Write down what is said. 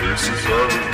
This is all of me.